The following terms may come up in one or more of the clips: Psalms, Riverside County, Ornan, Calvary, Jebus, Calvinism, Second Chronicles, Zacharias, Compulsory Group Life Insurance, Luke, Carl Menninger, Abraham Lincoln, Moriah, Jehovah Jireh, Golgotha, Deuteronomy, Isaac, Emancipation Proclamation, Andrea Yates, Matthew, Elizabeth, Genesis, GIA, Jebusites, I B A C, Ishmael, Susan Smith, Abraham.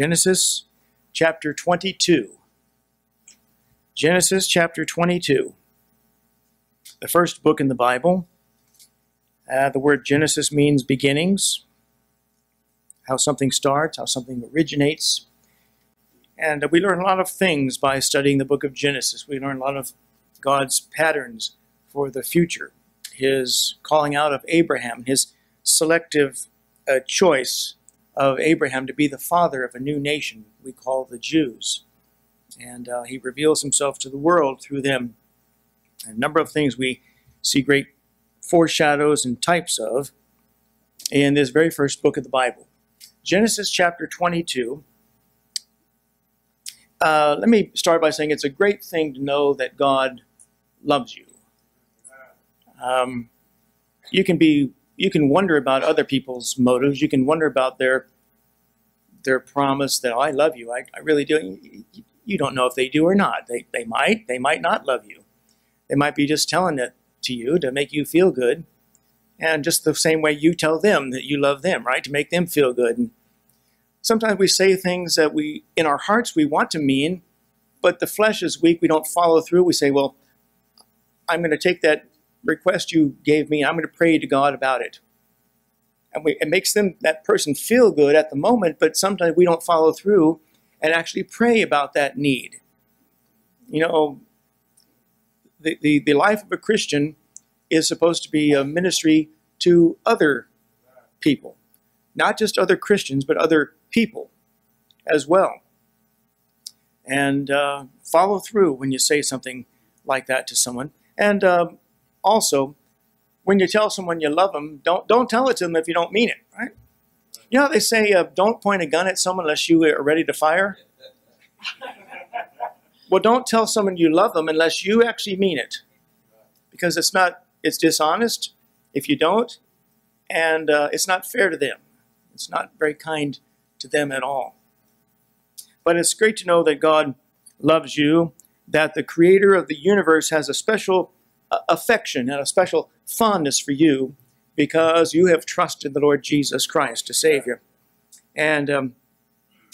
Genesis chapter 22. Genesis chapter 22, the first book in the Bible. The word Genesis means beginnings, how something starts, how something originates. And we learn a lot of things by studying the book of Genesis. We learn a lot of God's patterns for the future, his calling out of Abraham, his selective choice of Abraham to be the father of a new nation we call the Jews. And he reveals himself to the world through them. A number of things we see great foreshadows and types of in this very first book of the Bible. Genesis chapter 22. Let me start by saying it's a great thing to know that God loves you. You can wonder about other people's motives. You can wonder about their promise that, oh, I love you. I really do. You don't know if they do or not. They might not love you. They might be just telling it to you to make you feel good. And just the same way you tell them that you love them, right? To make them feel good. And sometimes we say things that we, in our hearts, we want to mean, but the flesh is weak. We don't follow through. We say, well, I'm going to take that request you gave me, and I'm going to pray to God about it. And it makes that person feel good at the moment, but sometimes we don't follow through and actually pray about that need. You know, the life of a Christian is supposed to be a ministry to other people. Not just other Christians, but other people as well. And follow through when you say something like that to someone. And also, when you tell someone you love them, don't tell it to them if you don't mean it, right? You know how they say, don't point a gun at someone unless you are ready to fire? Well, don't tell someone you love them unless you actually mean it. Because it's dishonest if you don't, and it's not fair to them. It's not very kind to them at all. But it's great to know that God loves you, that the creator of the universe has a special affection and a special fondness for you because you have trusted the Lord Jesus Christ to save you. And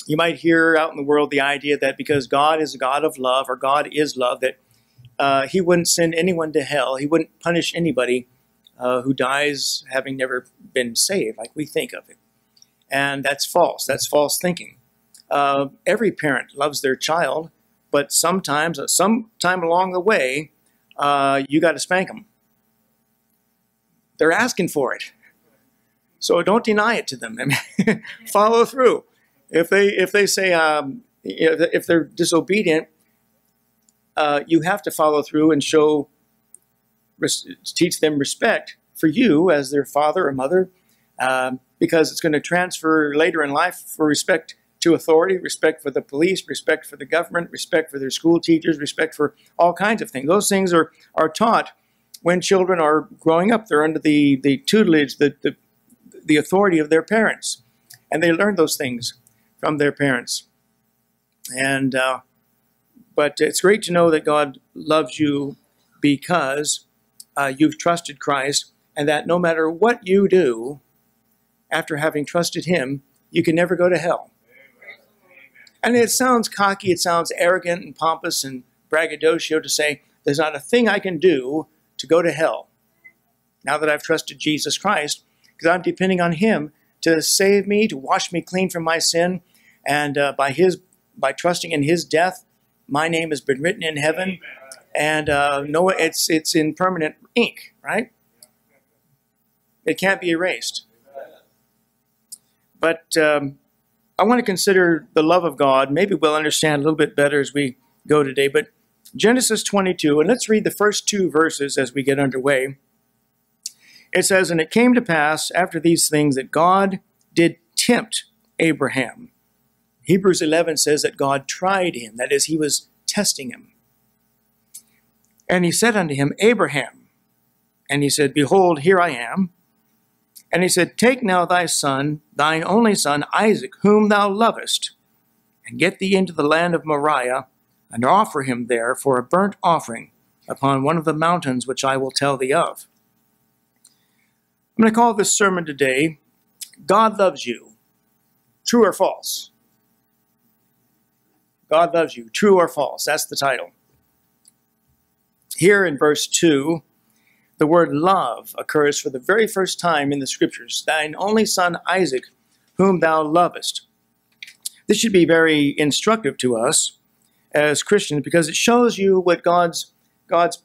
you might hear out in the world the idea that because God is a God of love, or God is love, that he wouldn't send anyone to hell. He wouldn't punish anybody who dies having never been saved, like we think of it. And that's false. That's false thinking. Every parent loves their child, but sometimes, sometime along the way, you got to spank them. They're asking for it, so don't deny it to them. I mean, follow through. If they say if they're disobedient, you have to follow through and teach them respect for you as their father or mother. Because it's going to transfer later in life for respect to authority, respect for the police, respect for the government, respect for their school teachers, respect for all kinds of things. Those things are taught when children are growing up. They're under the tutelage, the authority of their parents. And they learn those things from their parents. And but it's great to know that God loves you because you've trusted Christ, and that no matter what you do, after having trusted him, you can never go to hell. And it sounds cocky, it sounds arrogant and pompous and braggadocio to say, there's not a thing I can do to go to hell now that I've trusted Jesus Christ, because I'm depending on him to save me, to wash me clean from my sin. And by trusting in his death, my name has been written in heaven. And no, it's in permanent ink, right? It can't be erased. But I want to consider the love of God. Maybe we'll understand a little bit better as we go today. But Genesis 22, and let's read the first two verses as we get underway. It says, "And it came to pass after these things that God did tempt Abraham." Hebrews 11 says that God tried him. That is, he was testing him. "And he said unto him, Abraham. And he said, Behold, here I am. And he said, Take now thy son, thine only son, Isaac, whom thou lovest, and get thee into the land of Moriah, and offer him there for a burnt offering upon one of the mountains which I will tell thee of." I'm going to call this sermon today, God Loves You, True or False? God Loves You, True or False. That's the title. Here in verse 2, the word love occurs for the very first time in the Scriptures. Thine only son Isaac, whom thou lovest. This should be very instructive to us as Christians because it shows you what God's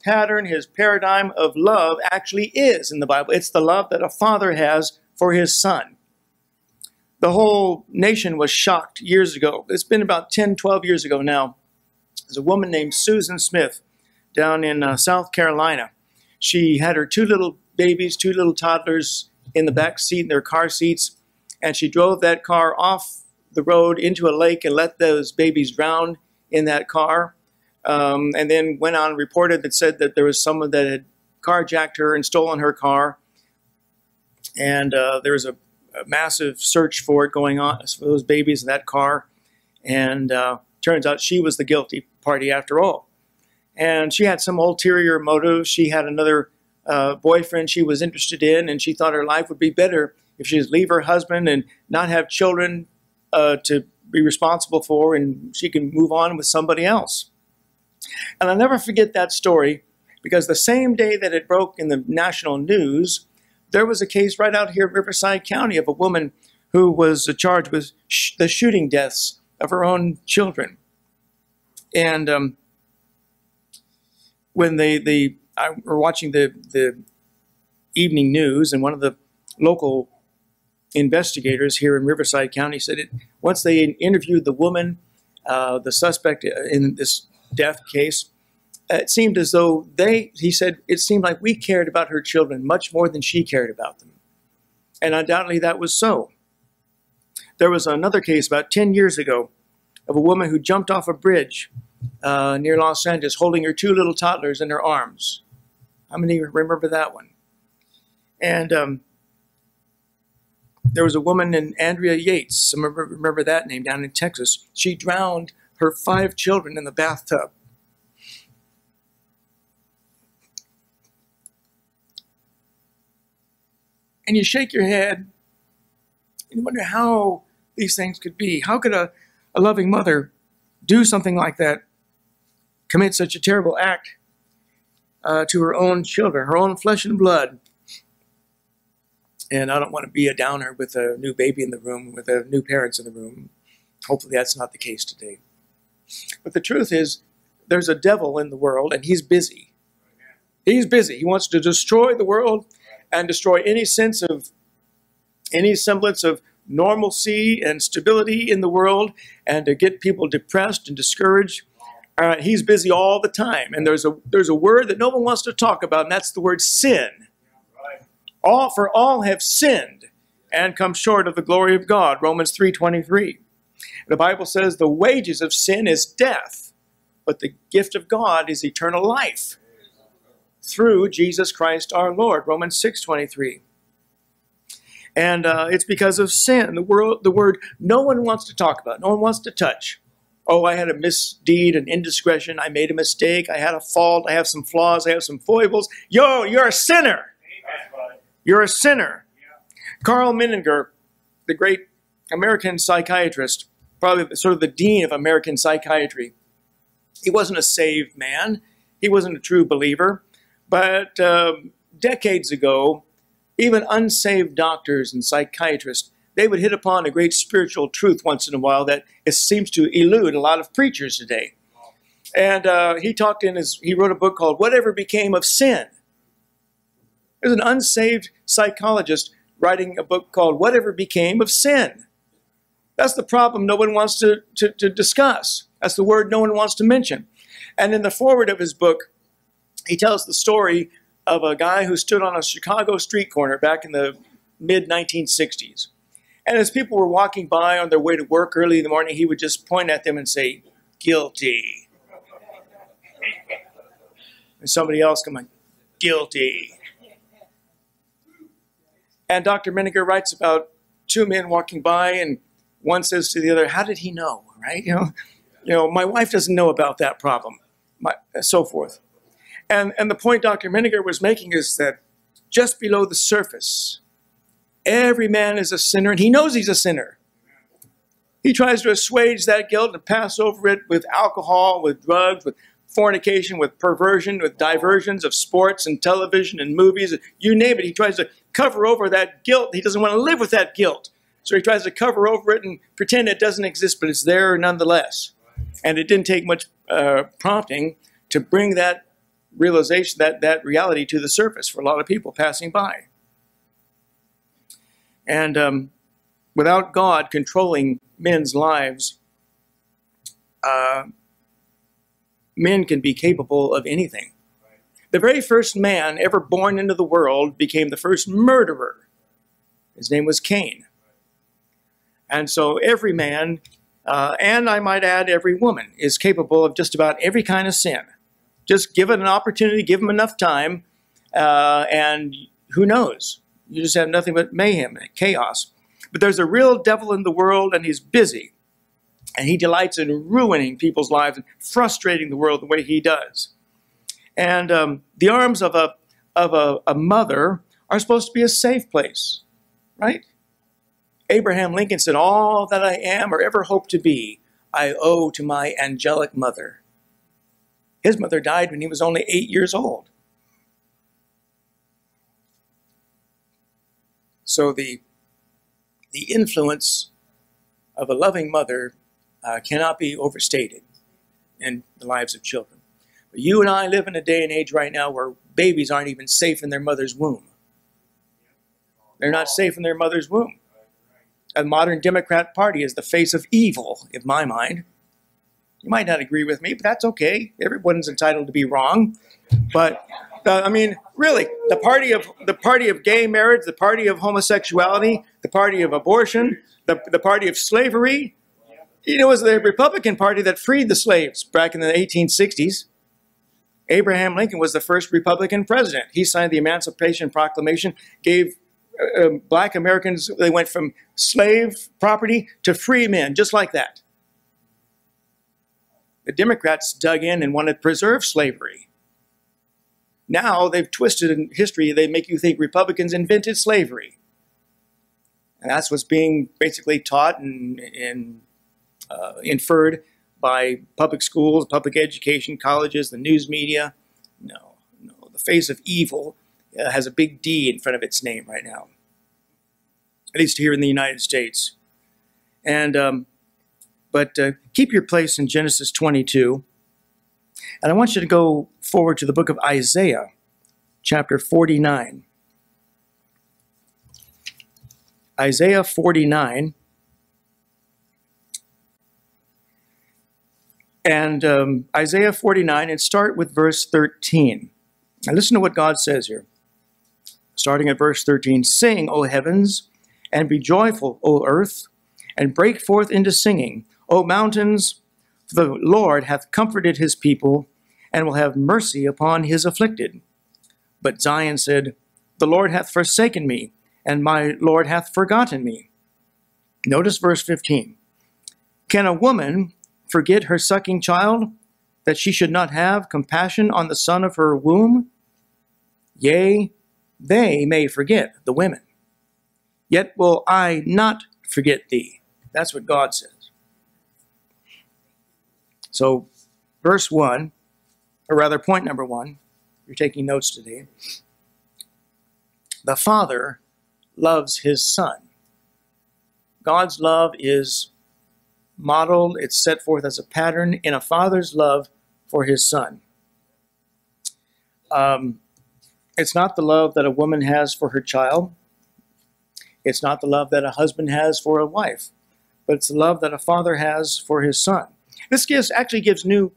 pattern, his paradigm of love actually is in the Bible. It's the love that a father has for his son. The whole nation was shocked years ago. It's been about 10, 12 years ago now. There's a woman named Susan Smith down in South Carolina. She had her two little babies, two little toddlers in the back seat in their car seats, and she drove that car off the road into a lake and let those babies drown in that car. And then went on and reported that said that there was someone that had carjacked her and stolen her car. And there was a massive search for it going on, for those babies in that car. And turns out she was the guilty party after all. And she had some ulterior motive. She had another boyfriend she was interested in, and she thought her life would be better if she would leave her husband and not have children to be responsible for, and she can move on with somebody else. And I'll never forget that story, because the same day that it broke in the national news, there was a case right out here in Riverside County of a woman who was charged with the shooting deaths of her own children. And when I were watching the evening news, and one of the local investigators here in Riverside County said once they interviewed the woman, the suspect in this death case, it seemed as though he said, it seemed like we cared about her children much more than she cared about them. And undoubtedly that was so. There was another case about 10 years ago of a woman who jumped off a bridge near Los Angeles holding her two little toddlers in her arms. How many remember that one? And there was a woman named Andrea Yates, remember that name, down in Texas. She drowned her five children in the bathtub. And you shake your head and you wonder how these things could be. How could a loving mother do something like that, commit such a terrible act to her own children, her own flesh and blood? And I don't want to be a downer with a new baby in the room, with a new parents in the room. Hopefully that's not the case today. But the truth is, there's a devil in the world, and he's busy. He's busy. He wants to destroy the world and destroy any semblance of normalcy and stability in the world, and to get people depressed and discouraged. He's busy all the time. And there's a word that no one wants to talk about, and that's the word sin. For all have sinned and come short of the glory of God, Romans 3:23. The Bible says the wages of sin is death, but the gift of God is eternal life through Jesus Christ our Lord, Romans 6:23. And it's because of sin, the word no one wants to talk about, no one wants to touch. Oh, I had a misdeed, an indiscretion, I made a mistake, I had a fault, I have some flaws, I have some foibles. Yo, you're a sinner. You're a sinner. Carl Menninger, the great American psychiatrist, probably sort of the dean of American psychiatry. He wasn't a saved man. He wasn't a true believer. But decades ago, even unsaved doctors and psychiatrists, they would hit upon a great spiritual truth once in a while that it seems to elude a lot of preachers today. And he wrote a book called Whatever Became of Sin. There's an unsaved psychologist writing a book called Whatever Became of Sin. That's the problem no one wants to discuss. That's the word no one wants to mention. And in the foreword of his book, he tells the story of a guy who stood on a Chicago street corner back in the mid-1960s. And as people were walking by on their way to work early in the morning, he would just point at them and say, guilty. And somebody else come on, guilty. And Dr. Menninger writes about two men walking by, and one says to the other, how did he know, right? You know, my wife doesn't know about that problem, so forth. And the point Dr. Menninger was making is that just below the surface, every man is a sinner, and he knows he's a sinner. He tries to assuage that guilt and pass over it with alcohol, with drugs, with fornication, with perversion, with diversions of sports and television and movies. You name it. He tries to cover over that guilt. He doesn't want to live with that guilt. So he tries to cover over it and pretend it doesn't exist, but it's there nonetheless. And it didn't take much prompting to bring that realization, that reality to the surface for a lot of people passing by. And without God controlling men's lives, men can be capable of anything. The very first man ever born into the world became the first murderer. His name was Cain. And so every man, and I might add every woman, is capable of just about every kind of sin. Just give it an opportunity, give them enough time, and who knows? You just have nothing but mayhem and chaos. But there's a real devil in the world, and he's busy. And he delights in ruining people's lives and frustrating the world the way he does. And the arms of a mother are supposed to be a safe place, right? Abraham Lincoln said, "All that I am or ever hope to be, I owe to my angelic mother." His mother died when he was only 8 years old. So the influence of a loving mother cannot be overstated in the lives of children. But you and I live in a day and age right now where babies aren't even safe in their mother's womb. They're not safe in their mother's womb. A modern Democrat Party is the face of evil, in my mind. You might not agree with me, but that's okay. Everyone's entitled to be wrong. But I mean, really, the party of gay marriage, the party of homosexuality, the party of abortion, the party of slavery. It was the Republican Party that freed the slaves back in the 1860s. Abraham Lincoln was the first Republican president. He signed the Emancipation Proclamation, gave black Americans, they went from slave property to free men, just like that. The Democrats dug in and wanted to preserve slavery. Now they've twisted in history. They make you think Republicans invented slavery. And that's what's being basically taught and inferred by public schools, public education, colleges, the news media. No, no, the face of evil has a big D in front of its name right now, at least here in the United States. And but keep your place in Genesis 22, and I want you to go forward to the book of Isaiah, chapter 49. Isaiah 49, and Isaiah 49, and start with verse 13. Now listen to what God says here. Starting at verse 13, "Sing, O heavens, and be joyful, O earth, and break forth into singing, O mountains, for the Lord hath comforted his people, and will have mercy upon his afflicted." But Zion said, "The Lord hath forsaken me, and my Lord hath forgotten me." Notice verse 15. "Can a woman forget her sucking child, that she should not have compassion on the son of her womb? Yea, they may forget," the women, "yet will I not forget thee." That's what God says. So verse 1, or rather point number 1, you're taking notes today. The Father loves his Son. God's love is modeled, it's set forth as a pattern in a father's love for his son. It's not the love that a woman has for her child. It's not the love that a husband has for a wife, but it's the love that a father has for his son. This actually gives new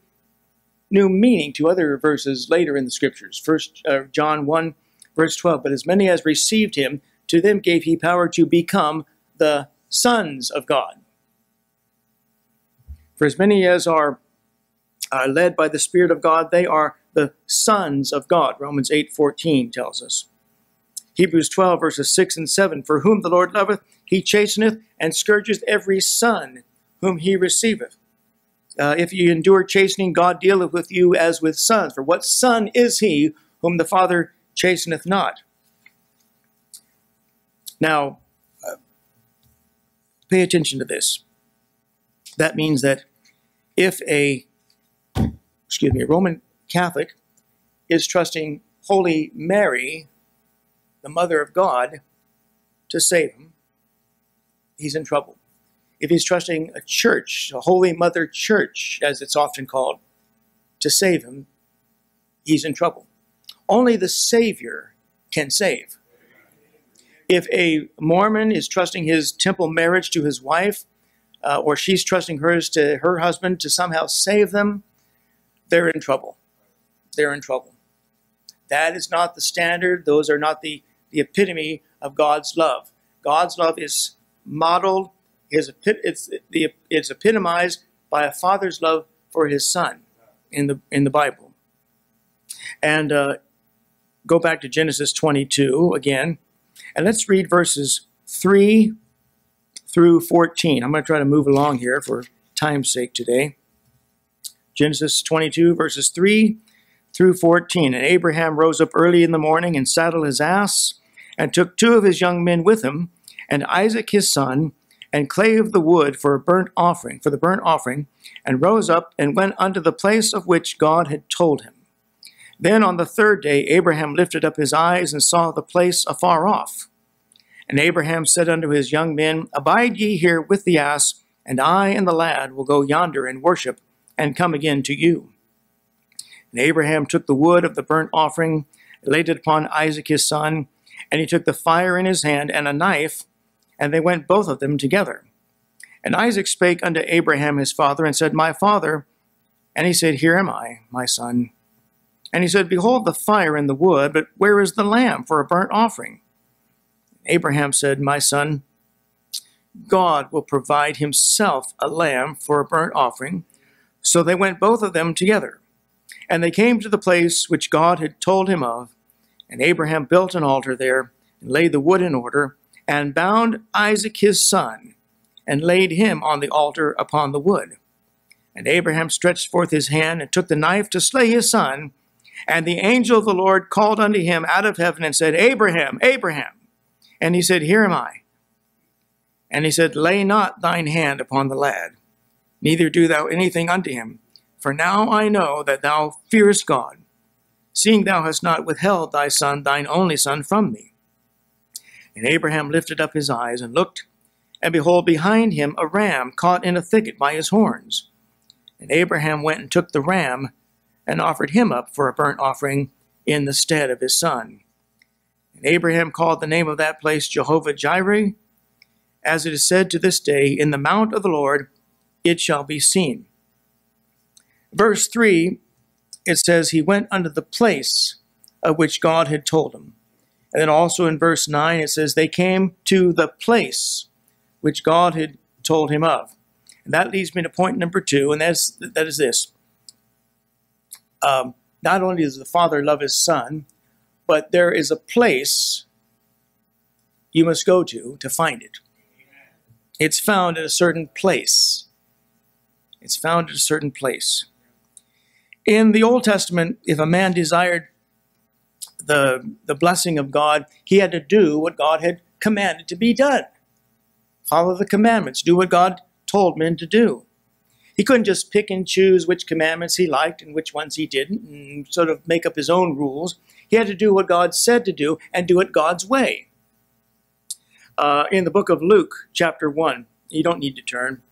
meaning to other verses later in the scriptures. First John 1, verse 12, "But as many as received him, to them gave he power to become the sons of God." For as many as are led by the Spirit of God, they are the sons of God. Romans 8:14 tells us. Hebrews 12, verses 6 and 7, "For whom the Lord loveth, he chasteneth, and scourgeth every son whom he receiveth. If ye endure chastening, God dealeth with you as with sons. For what son is he whom the Father chasteneth not?" Now, pay attention to this. that means that if a Roman Catholic is trusting Holy Mary, the Mother of God, to save him, he's in trouble. If he's trusting a church, a Holy Mother Church, as it's often called, to save him, he's in trouble. Only the Savior can save. If a Mormon is trusting his temple marriage to his wife, or she's trusting hers to her husband to somehow save them, they're in trouble. They're in trouble. That is not the standard. Those are not the epitome of God's love. God's love is modeled, it's epitomized by a father's love for his son in the Bible. And go back to Genesis 22 again, and let's read verses 3 through 14. I'm going to try to move along here for time's sake today. Genesis 22, verses 3 through 14. And Abraham rose up early in the morning and saddled his ass and took two of his young men with him and Isaac his son, and clave the wood for the burnt offering, and rose up and went unto the place of which God had told him. Then on the third day Abraham lifted up his eyes and saw the place afar off. And Abraham said unto his young men, Abide ye here with the ass, and I and the lad will go yonder and worship, and come again to you. And Abraham took the wood of the burnt offering, laid it upon Isaac his son, and he took the fire in his hand and a knife, and they went both of them together. And Isaac spake unto Abraham his father, and said, My father. And he said, Here am I, my son. And he said, Behold the fire and the wood, but where is the lamb for a burnt offering? Abraham said, My son, God will provide himself a lamb for a burnt offering. So they went both of them together. And they came to the place which God had told him of. And Abraham built an altar there, and laid the wood in order, and bound Isaac his son, and laid him on the altar upon the wood. And Abraham stretched forth his hand, and took the knife to slay his son. And the angel of the Lord called unto him out of heaven, and said, Abraham, Abraham. And he said, Here am I. And he said, Lay not thine hand upon the lad, neither do thou anything unto him. For now I know that thou fearest God, seeing thou hast not withheld thy son, thine only son, from me. And Abraham lifted up his eyes and looked, and behold, behind him a ram caught in a thicket by his horns. And Abraham went and took the ram and offered him up for a burnt offering in the stead of his son. And Abraham called the name of that place Jehovah Jireh, as it is said to this day, In the mount of the Lord it shall be seen. Verse 3, it says, He went unto the place of which God had told him. And then also in verse 9, it says, They came to the place which God had told him of. And that leads me to point number 2, and that is this. Not only does the Father love his Son, but there is a place you must go to find it. It's found at a certain place. It's found at a certain place. In the Old Testament, if a man desired the blessing of God, he had to do what God had commanded to be done. Follow the commandments. Do what God told men to do. He couldn't just pick and choose which commandments he liked and which ones he didn't and sort of make up his own rules. He had to do what God said to do and do it God's way. In the book of Luke, chapter 1, you don't need to turn,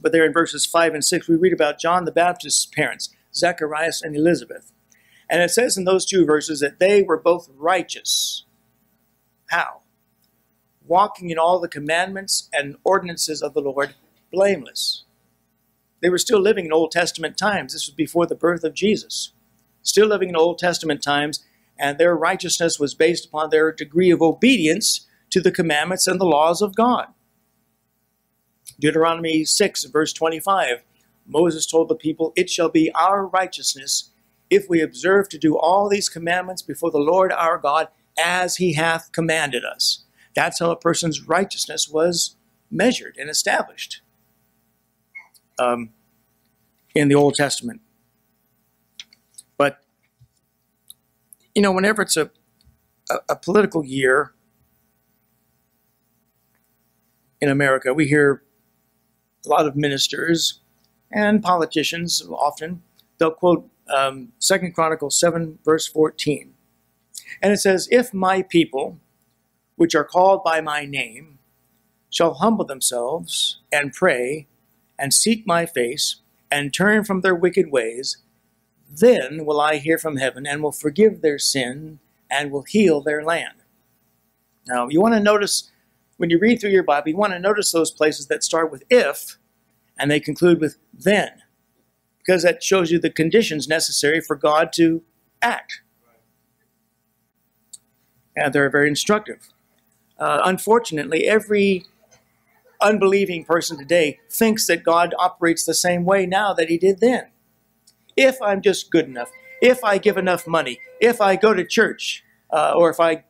but there in verses 5 and 6, we read about John the Baptist's parents, Zacharias and Elizabeth. And it says in those two verses that they were both righteous. How? Walking in all the commandments and ordinances of the Lord, blameless. They were still living in Old Testament times. This was before the birth of Jesus. Still living in Old Testament times, and their righteousness was based upon their degree of obedience to the commandments and the laws of God. Deuteronomy 6, verse 25, Moses told the people, It shall be our righteousness if we observe to do all these commandments before the Lord our God as he hath commanded us. That's how a person's righteousness was measured and established in the Old Testament. But, you know, whenever it's a political year in America, we hear a lot of ministers and politicians often, they'll quote Second Chronicles 7, verse 14. And it says, "If my people, which are called by my name, shall humble themselves and pray and seek my face and turn from their wicked ways, then will I hear from heaven and will forgive their sin and will heal their land." Now, you want to notice, when you read through your Bible, you want to notice those places that start with "if" and they conclude with "then," because that shows you the conditions necessary for God to act. And they're very instructive. Unfortunately, every unbelieving person today thinks that God operates the same way now that he did then. If I'm just good enough, if I give enough money, if I go to church, or if I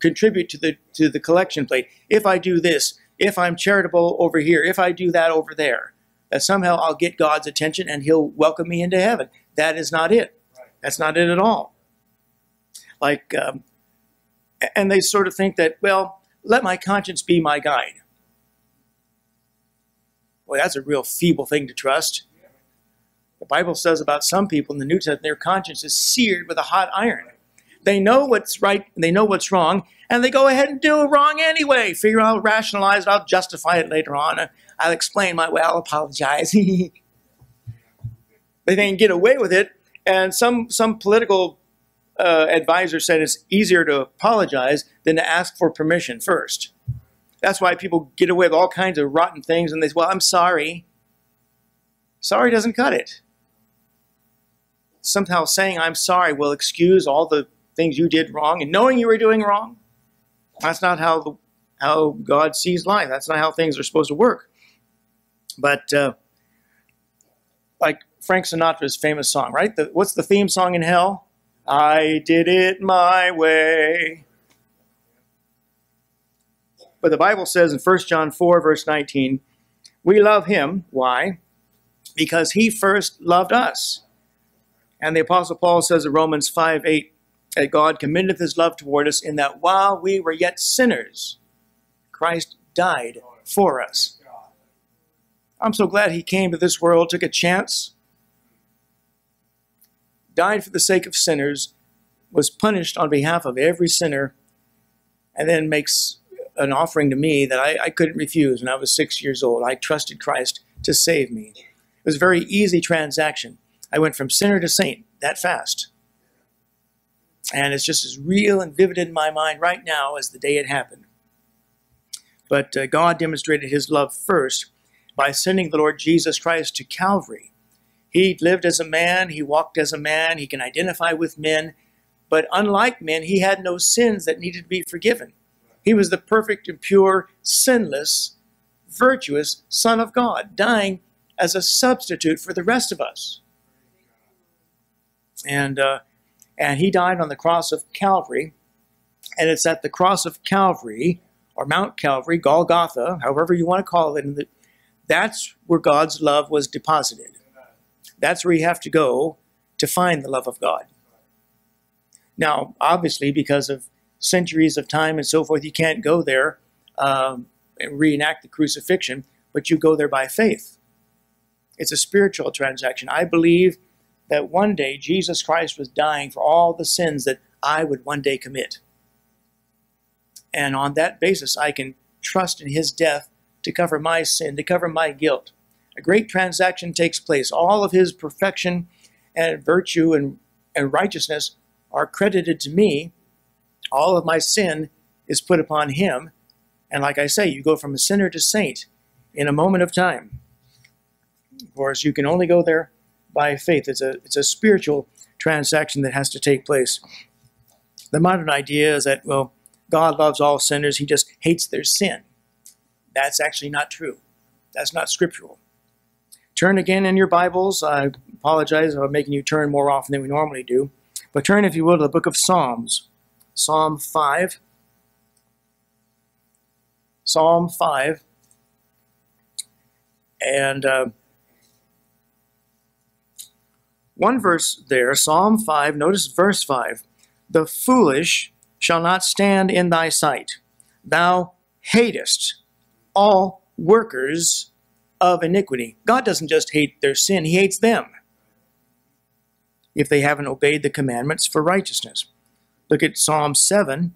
contribute to the collection plate, if I do this, if I'm charitable over here, if I do that over there, that somehow I'll get God's attention and he'll welcome me into heaven. That is not it. That's not it at all. Like, and they sort of think that, well, let my conscience be my guide. Well, that's a real feeble thing to trust. The Bible says about some people in the New Testament, their conscience is seared with a hot iron. They know what's right, and they know what's wrong, and they go ahead and do it wrong anyway. Figure out, rationalize it, I'll justify it later on. I'll explain my way, I'll apologize. They can get away with it, and some political advisor said it's easier to apologize than to ask for permission first. That's why people get away with all kinds of rotten things, and they say, well, I'm sorry. Sorry doesn't cut it. Somehow saying I'm sorry will excuse all the things you did wrong, and knowing you were doing wrong. That's not how how God sees life. That's not how things are supposed to work. But like Frank Sinatra's famous song, right? What's the theme song in hell? I did it my way. But the Bible says in 1 John 4, verse 19, we love him. Why? Because he first loved us. And the Apostle Paul says in Romans 5, 8, that God commendeth his love toward us in that while we were yet sinners, Christ died for us. I'm so glad he came to this world, took a chance, died for the sake of sinners, was punished on behalf of every sinner, and then makes an offering to me that I couldn't refuse when I was 6 years old. I trusted Christ to save me. It was a very easy transaction. I went from sinner to saint that fast. And it's just as real and vivid in my mind right now as the day it happened. But God demonstrated his love first by sending the Lord Jesus Christ to Calvary. He lived as a man, he walked as a man, he can identify with men, but unlike men, he had no sins that needed to be forgiven. He was the perfect and pure, sinless, virtuous Son of God, dying as a substitute for the rest of us. And he died on the cross of Calvary, and it's at the cross of Calvary, or Mount Calvary, Golgotha, however you want to call it, that's where God's love was deposited. That's where you have to go to find the love of God. Now, obviously, because of centuries of time and so forth, you can't go there and reenact the crucifixion, but you go there by faith. It's a spiritual transaction. I believe that one day Jesus Christ was dying for all the sins that I would one day commit. And on that basis, I can trust in his death to cover my sin, to cover my guilt. A great transaction takes place. All of his perfection and virtue and righteousness are credited to me. All of my sin is put upon him. And like I say, you go from a sinner to saint in a moment of time. Of course, you can only go there by faith. It's a spiritual transaction that has to take place. The modern idea is that, well, God loves all sinners. He just hates their sin. That's actually not true. That's not scriptural. Turn again in your Bibles. I apologize for making you turn more often than we normally do. But turn, if you will, to the book of Psalms. Psalm 5. Psalm 5. And one verse there, Psalm 5. Notice verse 5. The foolish shall not stand in thy sight. Thou hatest all workers of iniquity. God doesn't just hate their sin, he hates them if they haven't obeyed the commandments for righteousness. Look at Psalm 7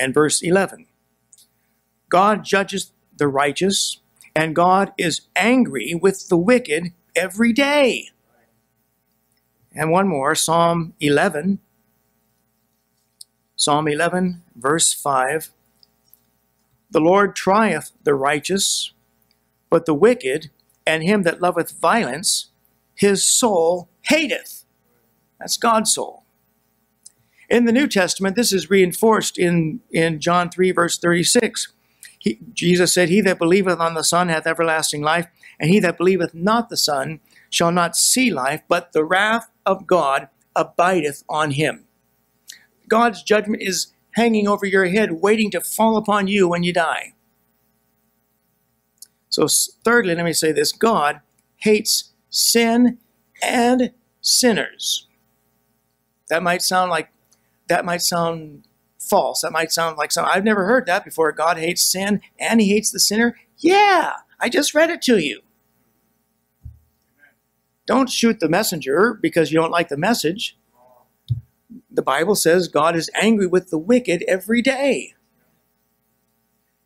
and verse 11. God judges the righteous, and God is angry with the wicked every day. And one more, Psalm 11. Psalm 11, verse 5. The Lord trieth the righteous, but the wicked and him that loveth violence, his soul hateth. That's God's soul. In the New Testament, this is reinforced in John 3, verse 36. Jesus said, "He that believeth on the Son hath everlasting life, and he that believeth not the Son shall not see life, but the wrath of God abideth on him." God's judgment is hanging over your head, waiting to fall upon you when you die. So thirdly, let me say this. God hates sin and sinners. That might sound false. That might sound like something. I've never heard that before. God hates sin and he hates the sinner. Yeah, I just read it to you. Don't shoot the messenger because you don't like the message. The Bible says God is angry with the wicked every day.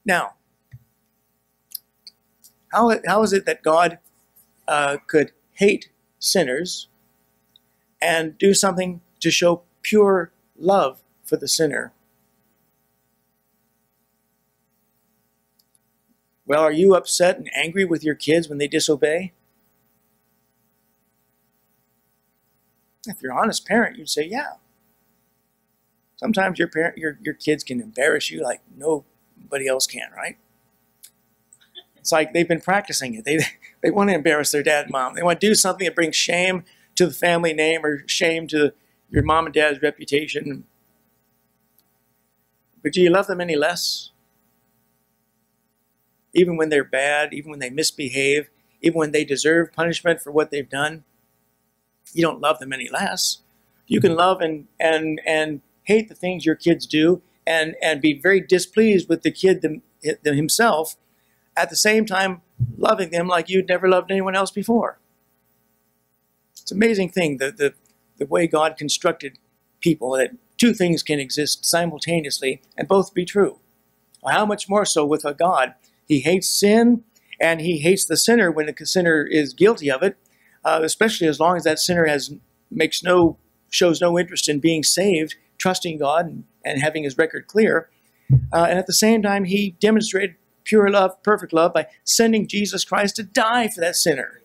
Now, how is it that God could hate sinners and do something to show pure love for the sinner? Well, are you upset and angry with your kids when they disobey? If you're an honest parent, you'd say, yeah. Sometimes your kids can embarrass you like nobody else can, right? It's like they've been practicing it. They want to embarrass their dad and mom. They want to do something that brings shame to the family name or shame to your mom and dad's reputation. But do you love them any less? Even when they're bad, even when they misbehave, even when they deserve punishment for what they've done, you don't love them any less. You can love and hate the things your kids do and be very displeased with the kid himself, at the same time loving them like you'd never loved anyone else before. It's an amazing thing, the way God constructed people, that two things can exist simultaneously and both be true. Well, how much more so with a God? He hates sin and he hates the sinner when the sinner is guilty of it, especially as long as that sinner shows no interest in being saved, trusting God and having his record clear. And at the same time, he demonstrated pure love, perfect love, by sending Jesus Christ to die for that sinner.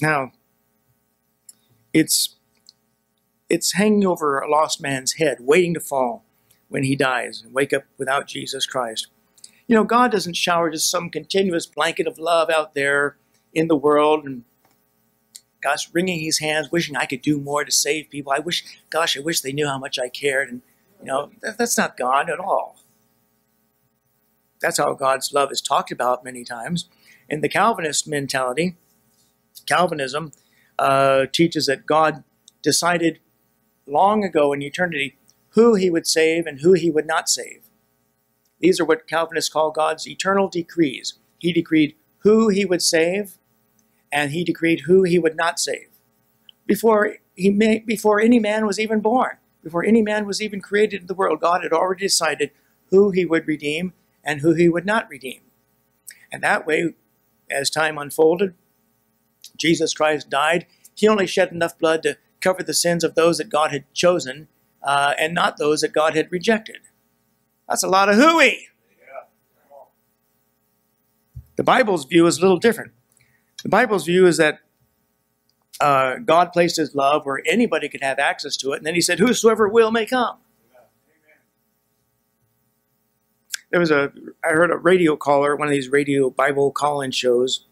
Now, it's hanging over a lost man's head, waiting to fall when he dies and wake up without Jesus Christ. You know, God doesn't shower just some continuous blanket of love out there in the world and gosh, wringing his hands, wishing I could do more to save people. I wish they knew how much I cared. And, you know, that's not God at all. That's how God's love is talked about many times. In the Calvinist mentality, Calvinism teaches that God decided long ago in eternity who he would save and who he would not save. These are what Calvinists call God's eternal decrees. He decreed who he would save, and he decreed who he would not save. Before any man was even born, before any man was even created in the world, God had already decided who he would redeem and who he would not redeem. And that way, as time unfolded, Jesus Christ died. He only shed enough blood to cover the sins of those that God had chosen and not those that God had rejected. That's a lot of hooey. Yeah. The Bible's view is a little different. The Bible's view is that God placed his love where anybody could have access to it, and then he said, whosoever will may come. Amen. I heard a radio caller, one of these radio Bible call-in shows,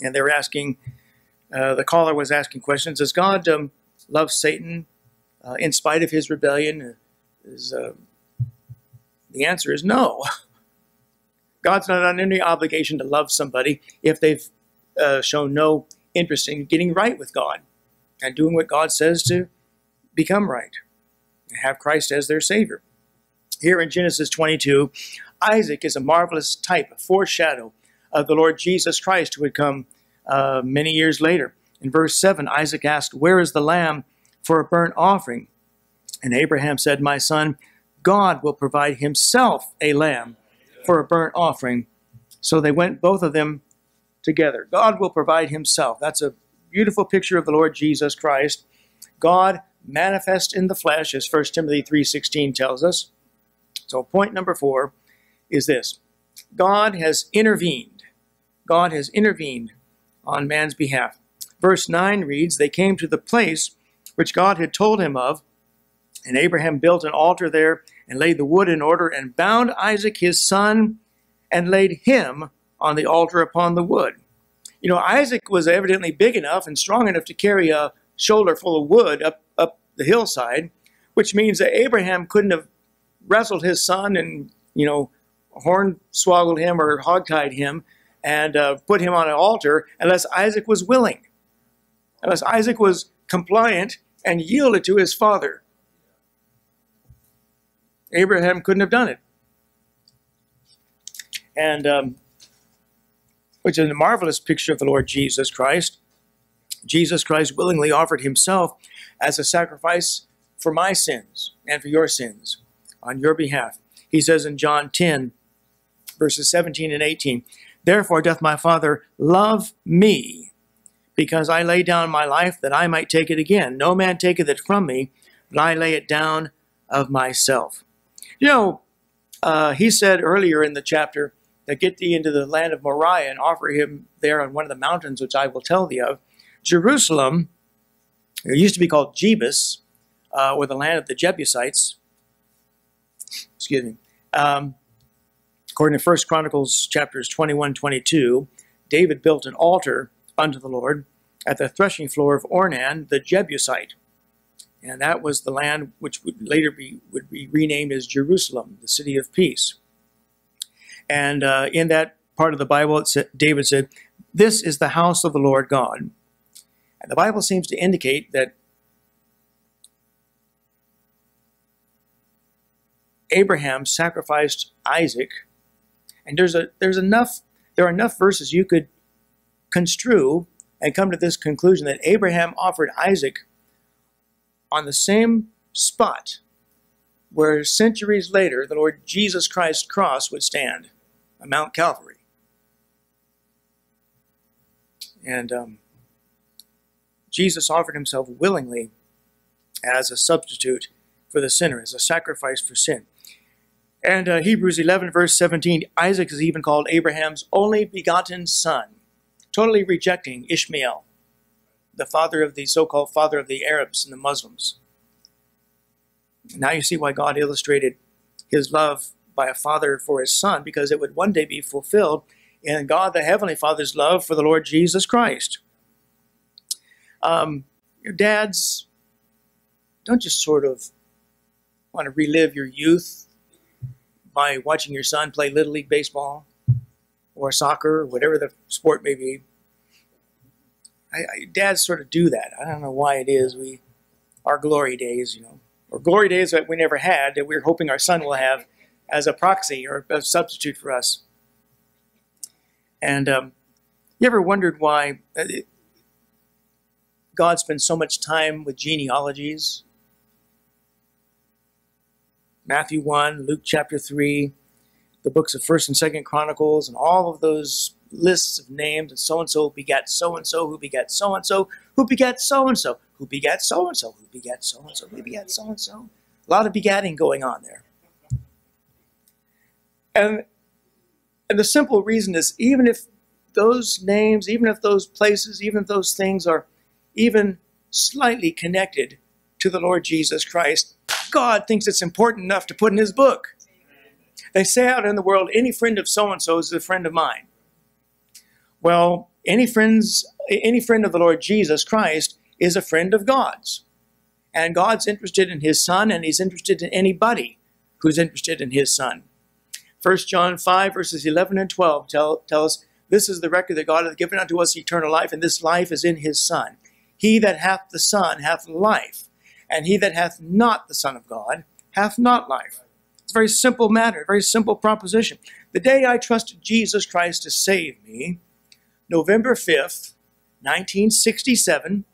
and they were asking, the caller was asking questions. Does God love Satan in spite of his rebellion? The answer is no. God's not under any obligation to love somebody if they've shown no interest in getting right with God and doing what God says to become right and have Christ as their Savior. Here in Genesis 22, Isaac is a marvelous type, a foreshadow of the Lord Jesus Christ, who would come many years later. In verse 7, Isaac asked, "Where is the lamb for a burnt offering?" And Abraham said, "My son, God will provide himself a lamb for a burnt offering." So they went, both of them, together. God will provide himself. That's a beautiful picture of the Lord Jesus Christ. God manifest in the flesh, as 1 Timothy 3:16 tells us. So point number 4 is this. God has intervened. God has intervened on man's behalf. Verse 9 reads, "They came to the place which God had told him of, and Abraham built an altar there and laid the wood in order and bound Isaac his son and laid him on the altar upon the wood." You know, Isaac was evidently big enough and strong enough to carry a shoulder full of wood up the hillside, which means that Abraham couldn't have wrestled his son and, you know, hornswoggled him or hogtied him and put him on an altar unless Isaac was willing, unless Isaac was compliant and yielded to his father. Abraham couldn't have done it. And which is a marvelous picture of the Lord Jesus Christ. Jesus Christ willingly offered himself as a sacrifice for my sins and for your sins on your behalf. He says in John 10, verses 17 and 18, "Therefore doth my Father love me, because I lay down my life that I might take it again. No man taketh it from me, but I lay it down of myself." You know, he said earlier in the chapter, "That get thee into the land of Moriah and offer him there on one of the mountains which I will tell thee of." Jerusalem, it used to be called Jebus, or the land of the Jebusites. Excuse me. According to 1 Chronicles chapters 21-22, David built an altar unto the Lord at the threshing floor of Ornan, the Jebusite. And that was the land which would later be renamed as Jerusalem, the city of peace. And in that part of the Bible, it said, David said, "This is the house of the Lord God." And the Bible seems to indicate that Abraham sacrificed Isaac. And there are enough verses you could construe and come to this conclusion that Abraham offered Isaac on the same spot where centuries later the Lord Jesus Christ's cross would stand, on Mount Calvary. And Jesus offered himself willingly as a substitute for the sinner, as a sacrifice for sin. And Hebrews 11, verse 17, Isaac is even called Abraham's only begotten son, totally rejecting Ishmael, the father of the so-called father of the Arabs and the Muslims. Now you see why God illustrated his love by a father for his son, because it would one day be fulfilled in God the Heavenly Father's love for the Lord Jesus Christ. Your dads, don't just sort of want to relive your youth by watching your son play Little League Baseball or soccer or whatever the sport may be. Dads sort of do that. I don't know why it is. Our glory days, you know. Or glory days that we never had, that we're hoping our son will have as a proxy or a substitute for us. And you ever wondered why God spends so much time with genealogies? Matthew 1, Luke chapter 3, the books of 1 and 2 Chronicles, and all of those lists of names, and so-and-so begat so-and-so, who begat so-and-so, who begat so-and-so, who begat so-and-so, who begat so-and-so, who begat so-and-so. A lot of begatting going on there. And the simple reason is, even if those names, even if those places, even if those things are even slightly connected to the Lord Jesus Christ, God thinks it's important enough to put in his book. They say out in the world, any friend of so-and-so is a friend of mine. Well, any friend of the Lord Jesus Christ is a friend of God's. And God's interested in his son, and he's interested in anybody who's interested in his son. 1 John 5, verses 11 and 12 tell us, "This is the record that God hath given unto us, eternal life, and this life is in his son. He that hath the son hath life, and he that hath not the Son of God hath not life." It's a very simple matter, a very simple proposition. The day I trusted Jesus Christ to save me, November 5th, 1967,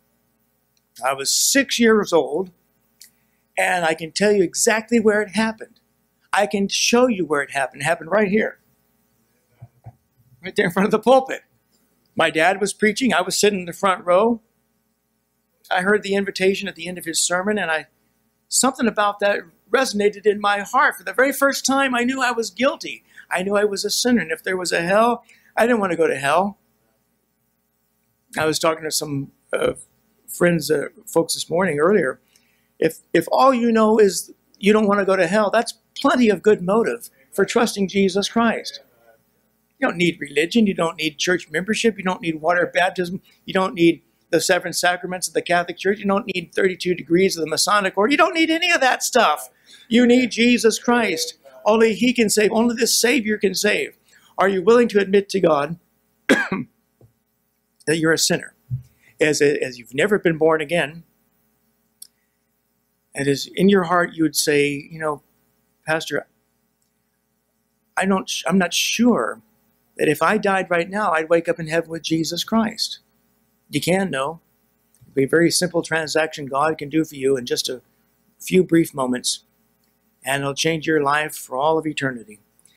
I was 6 years old, and I can tell you exactly where it happened. I can show you where it happened. It happened right here, right there in front of the pulpit. My dad was preaching. I was sitting in the front row. I heard the invitation at the end of his sermon, and something about that resonated in my heart. For the very first time, I knew I was guilty. I knew I was a sinner, and if there was a hell, I didn't want to go to hell. I was talking to some folks this morning earlier. If all you know is you don't want to go to hell, that's plenty of good motive for trusting Jesus Christ. You don't need religion. You don't need church membership. You don't need water baptism. You don't need the seven sacraments of the Catholic Church. You don't need 32 degrees of the Masonic Order. You don't need any of that stuff. You need Jesus Christ. Only He can save. Only this Savior can save. Are you willing to admit to God that you're a sinner, as you've never been born again, and as in your heart you would say, you know, Pastor, I'm not sure that if I died right now, I'd wake up in heaven with Jesus Christ. You can know. It'll be a very simple transaction God can do for you in just a few brief moments, and it'll change your life for all of eternity.